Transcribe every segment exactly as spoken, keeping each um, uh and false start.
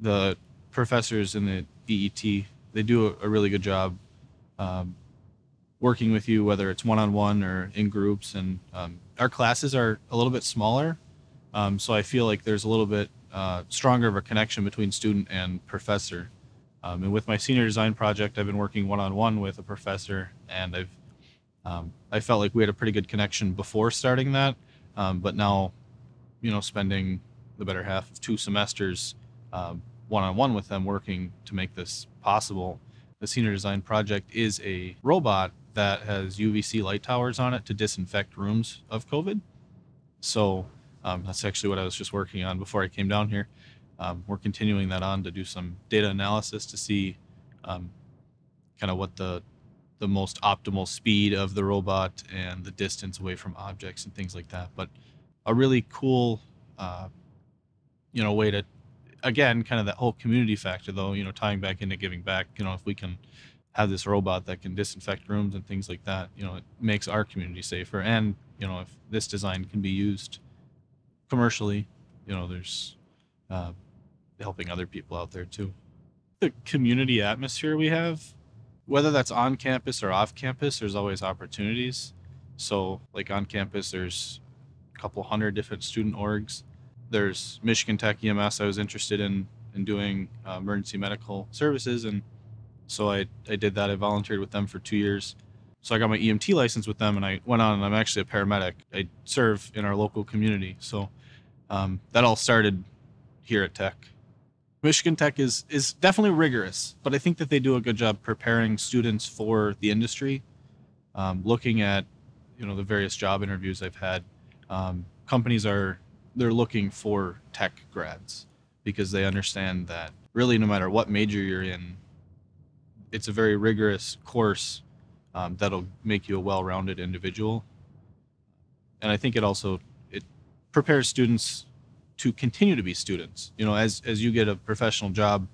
the professors in the E E T, they do a, a really good job um, working with you, whether it's one-on-one or in groups. And um, our classes are a little bit smaller. Um, so I feel like there's a little bit uh, stronger of a connection between student and professor. Um, and with my senior design project, I've been working one-on-one with a professor, and I've um, I felt like we had a pretty good connection before starting that. Um, but now, you know, spending the better half of two semesters um, one-on-one with them working to make this possible. The senior design project is a robot that has U V C light towers on it to disinfect rooms of COVID. So um, that's actually what I was just working on before I came down here. Um, we're continuing that on to do some data analysis to see um, kind of what the the most optimal speed of the robot and the distance away from objects and things like that. But a really cool, uh, you know, way to, again, kind of that whole community factor though, you know, tying back into giving back, you know, if we can have this robot that can disinfect rooms and things like that, you know, it makes our community safer. And, you know, if this design can be used commercially, you know, there's uh, helping other people out there too. The community atmosphere we have, whether that's on campus or off campus, there's always opportunities. So like on campus, there's a couple hundred different student orgs. There's Michigan Tech E M S. I was interested in, in doing uh, emergency medical services. And so I, I did that. I volunteered with them for two years. So I got my E M T license with them, and I went on, and I'm actually a paramedic. I serve in our local community. So um, that all started here at Tech. Michigan Tech is is definitely rigorous, but I think that they do a good job preparing students for the industry. Um, looking at, you know, the various job interviews I've had, um, companies are they're looking for tech grads because they understand that really no matter what major you're in, it's a very rigorous course um, that'll make you a well-rounded individual. And I think it also it prepares students to continue to be students. You know, as, as you get a professional job,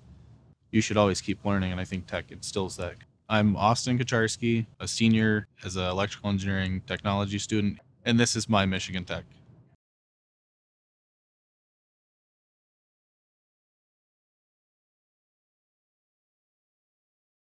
you should always keep learning, and I think Tech instills that. I'm Austin Kucharski, a senior as an electrical engineering technology student, and this is my Michigan Tech.